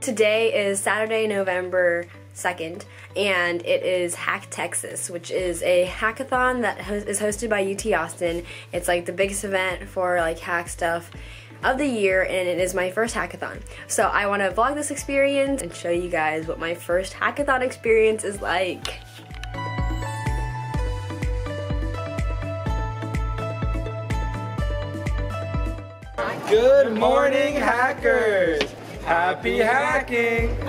Today is Saturday, November 2nd, and it is Hack Texas, which is a hackathon that is hosted by UT Austin. It's like the biggest event for like hack stuff of the year, and it is my first hackathon. So I want to vlog this experience and show you guys what my first hackathon experience is like. Good morning, hackers! Happy hacking! Hey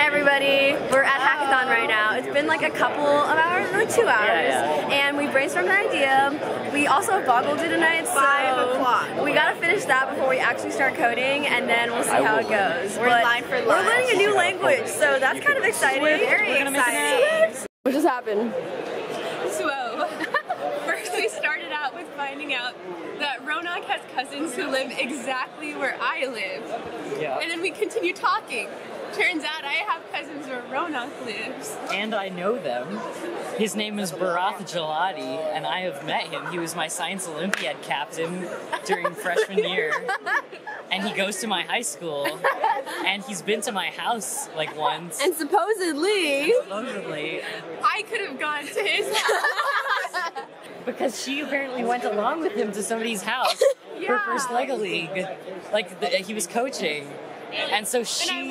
everybody, we're at hackathon right now. It's been like a couple of hours, no, 2 hours, and we brainstormed an idea. We also have Boggle due tonight, so 5 o'clock. We gotta finish that before we actually start coding, and then we'll see how it goes. We're in line for lunch. We're learning a new language, so that's kind of exciting. We're very excited. What just happened? So, first we started out with finding out that Ronak has cousins who live exactly where I live. Yeah. And then we continued talking. Turns out I have cousins where Ronak lives. And I know them. His name is Barath Jaladi, and I have met him. He was my Science Olympiad captain during freshman year. And he goes to my high school, and he's been to my house like once. And supposedly, I could have gone to his house. Because she apparently went along with him to somebody's house for first Lego League. Like, he was coaching. And so she... And I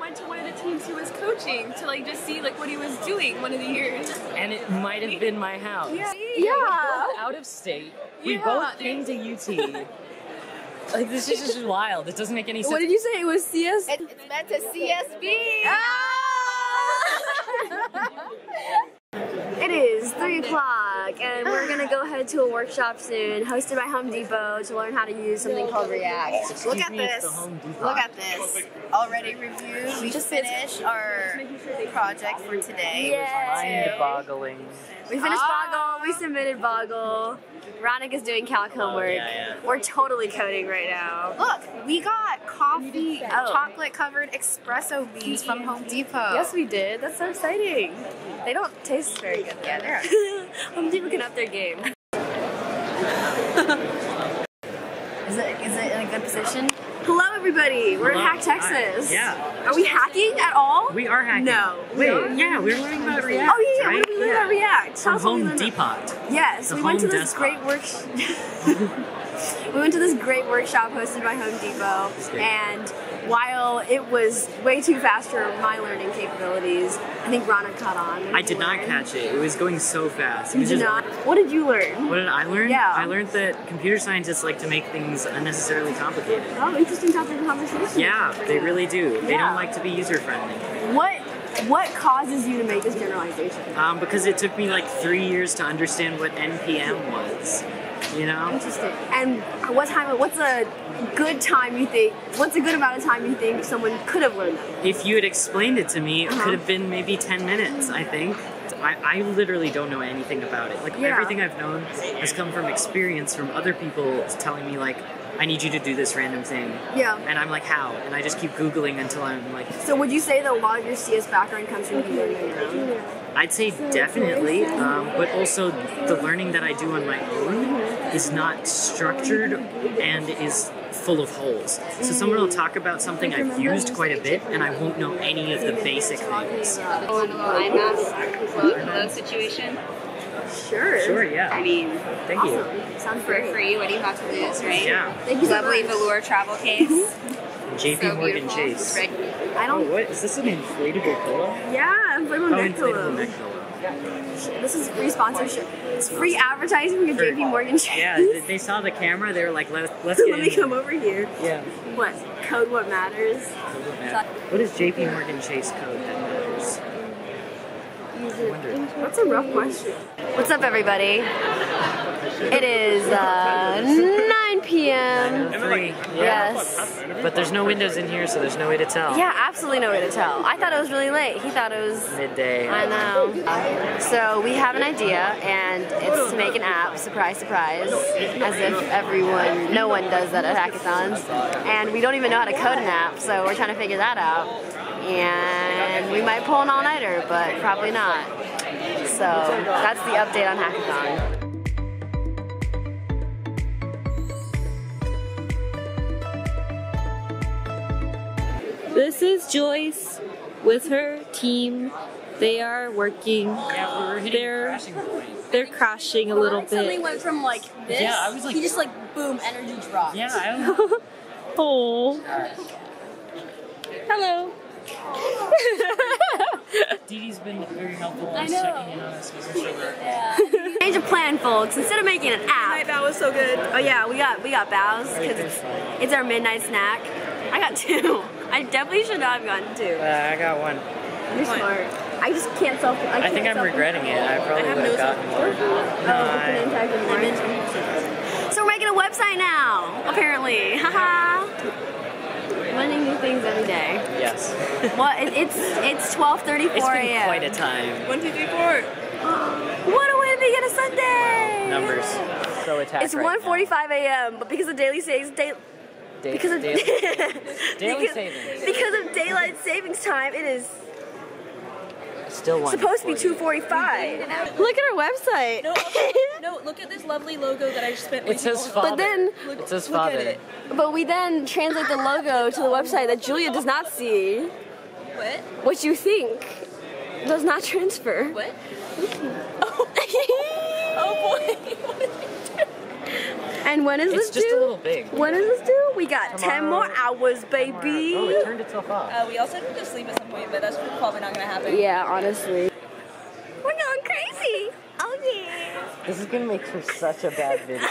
went to one of the teams he was coaching to like just see like what he was doing one of the years. And it might have been my house. Yeah. We both out of state. We both came to UT. Like, this is just wild. It doesn't make any sense. What did you say? It was CS? It's meant to CSB. Ah! It is 3 o'clock, and we're going to go head to a workshop soon, hosted by Home Depot, to learn how to use something called React. Look at this. Look at this. Already reviewed. We just finished our project for today. Yes. Mind-boggling. We finished Boggle. We submitted Boggle. Ronak is doing calc homework. We're totally coding right now. Look, we got coffee, chocolate-covered espresso beans from Home Depot. Yes, we did. That's so exciting. They don't taste very good. Yeah, they're Home Depot can up their game. Is it in a good position? Hello, everybody. We're at Hack Texas. Yeah. Are we hacking at all? We are hacking. No. Wait. Yeah, we're learning about React. Oh yeah, right? We learned about React. From Home Depot. Yes, we went to this great workshop. We went to this great workshop hosted by Home Depot, and while it was way too fast for my learning capabilities, I think Ronak caught on. I did not catch it. It was going so fast. You did not? What did you learn? What did I learn? Yeah. I learned that computer scientists like to make things unnecessarily complicated. Oh, interesting topic of conversation. Yeah, they really do. They don't like to be user-friendly. What causes you to make this generalization? Because it took me like 3 years to understand what NPM was. You know? Interesting. And what's a good amount of time you think someone could have learned that? If you had explained it to me, it could have been maybe 10 minutes, I think. I literally don't know anything about it. Like, everything I've known has come from experience from other people telling me, like, I need you to do this random thing. Yeah. And I'm like, how? And I just keep Googling until I'm like... So would you say that a lot of your CS background comes from you learning your own? I'd say definitely, but also the learning that I do on my own is not structured and is full of holes. So someone will talk about something I've used quite a bit, and I won't know any of the basic things. IMAS situation. Sure, yeah. I mean, thank you. Sounds for free. What do you have to lose, right? Yeah. Thank you. Lovely velour travel case. J.P. Morgan Chase. I don't. Oh, what is this? An inflatable pillow? Yeah, inflatable neck pillow. This is free sponsorship. It's free advertising with J.P. Morgan Chase. Yeah, they saw the camera. They were like, let's get Let me come over here. Yeah. What? Code what matters. Code what matters. What is J.P. Morgan Chase code that matters? That's a rough question. What's up, everybody? It is 9 p.m. Yes. But there's no windows in here, so there's no way to tell. Yeah, absolutely no way to tell. I thought it was really late. He thought it was... midday. I know. So we have an idea, and it's to make an app, surprise, surprise, as if no one does that at hackathons. And we don't even know how to code an app, so we're trying to figure that out. And we might pull an all-nighter, but probably not. So that's the update on Hackathon. This is Joyce with her team. They are working. Yeah, we're hitting crashing point. They're crashing a little bit. Something went from like this. Yeah, I was like, he just like boom, energy dropped. Yeah, I was. Oh. Hello. Dee Dee's been very helpful in checking in on us because we're so good. Yeah. Change of plan, folks. Instead of making an app. Midnight Bow was so good. Oh yeah, we got Bows because it's our midnight snack. I got two. I definitely should not have gotten two. I got one. You're smart. I just can't solve it. I think I'm regretting it. I probably would have gotten more. So we're making a website now, apparently. Haha. Learning new things every day. Yes. Well, it's 12:34 a.m. It's been quite a time. 1, 2, 3, 4. What a way to begin a Sunday! Numbers. Yeah. So attack. It's 1:45 a.m. But because of daily savings, because of daylight savings time, it is still supposed to be 2:45. Look at our website. No, also, no, look at this lovely logo that I just spent. It says father. But then look, it says father. It. But we then translate the logo to the website that Julia does not see. What? What you think does not transfer. What? Oh, oh boy. And when is this due? It's just a little big. When is this due? We got tomorrow. 10 more hours, baby. Oh, it turned itself off. We also have to sleep at some point, but that's probably not going to happen. Yeah, honestly. We're going crazy. Oh, yeah. This is going to make for such a bad video.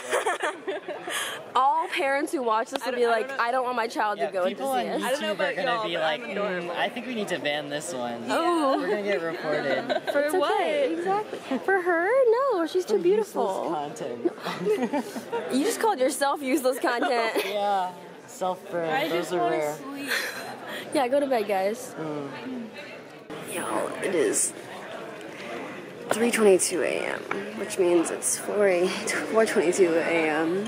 All parents who watch this will be like, I don't want my child to go into this. I don't know about y'all, but like, I think we need to ban this one. Yeah. Oh. We're going to get reported. For what? Okay. Exactly. For her? No, she's too beautiful. Content. You just called yourself useless content. Yeah. Self-burn. Those are rare. Yeah, go to bed, guys. Mm. Y'all, it is 3:22 a.m., which means it's 4:22 a.m.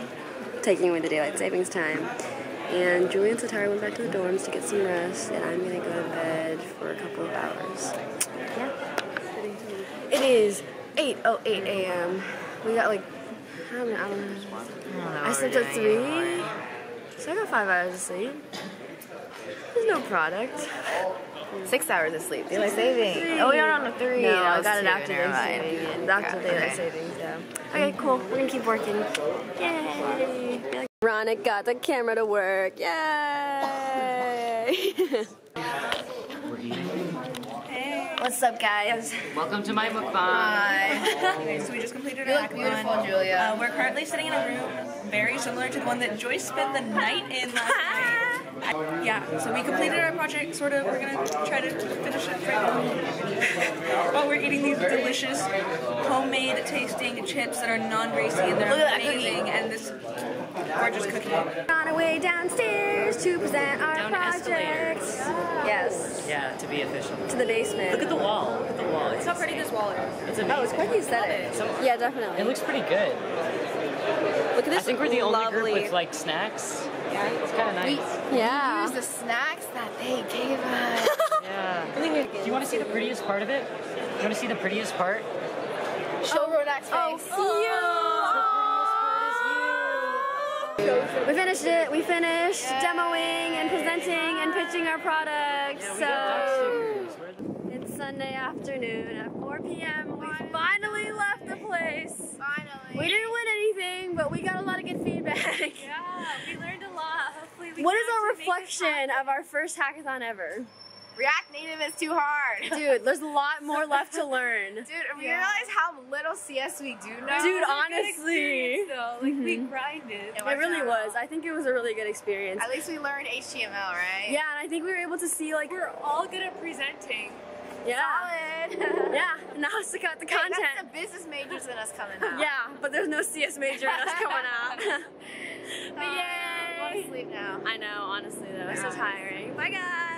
taking away the daylight savings time. And Julia and Satara went back to the dorms to get some rest, and I'm gonna go to bed for a couple of hours. Yeah. It is 8:08 a.m. We got like, I don't know. I slept at 3, so I got 5 hours of sleep. There's no product. 6 hours of sleep. Daylight savings. Oh, we got on a 3. No, I got it after daylight savings. After daylight savings, yeah. Okay, cool. We're gonna keep working. Yay! Ronak got the camera to work. Yay! Hey. What's up, guys? Welcome to my mukbang. Hi. So we just completed our hackathon. You look beautiful, Julia. We're currently sitting in a room very similar to the one that Joyce spent the night in last night. Yeah, so we completed our project, sort of. We're gonna try to finish it right now. While we're eating these delicious, homemade tasting chips that are non-greasy and they're amazing, and this gorgeous cookie. On our way downstairs to present our project. Escalators. Yes. Yeah, to be official. To the basement. Look at the wall. Look at the wall. It's how pretty this wall is. It's amazing. Oh, it's quite the aesthetic. Yeah, definitely. It looks pretty good. Look at this. I think we're the only group with like snacks. Yeah, it's kind of nice. Yeah. Here's the snacks that they gave us. Yeah. Do you want to see the prettiest part of it? You want to see the prettiest part? Show Ronak's face. Oh, the prettiest part is you. We finished it. We finished demoing and presenting and pitching our products. Yeah, so it's Sunday afternoon at 4 p.m. We finally left the place. Finally. We didn't win anything, but we got a lot of good feedback. Yeah, we learned a lot. Hopefully we. What is our reflection of our first hackathon ever? React Native is too hard. Dude, there's a lot more left to learn. Dude, we realize how little CS we do know. Dude, honestly. Though. Like, we grinded. It really was. I think it was a really good experience. At least we learned HTML, right? Yeah, and I think we were able to see, like, we're all good at presenting. Yeah. Solid. Yeah. Now it's got the content. That's the business majors in us coming out. Yeah, but there's no CS major in us coming out. But yay. I want to sleep now. I know, honestly, though. It's so tiring. Bye, guys.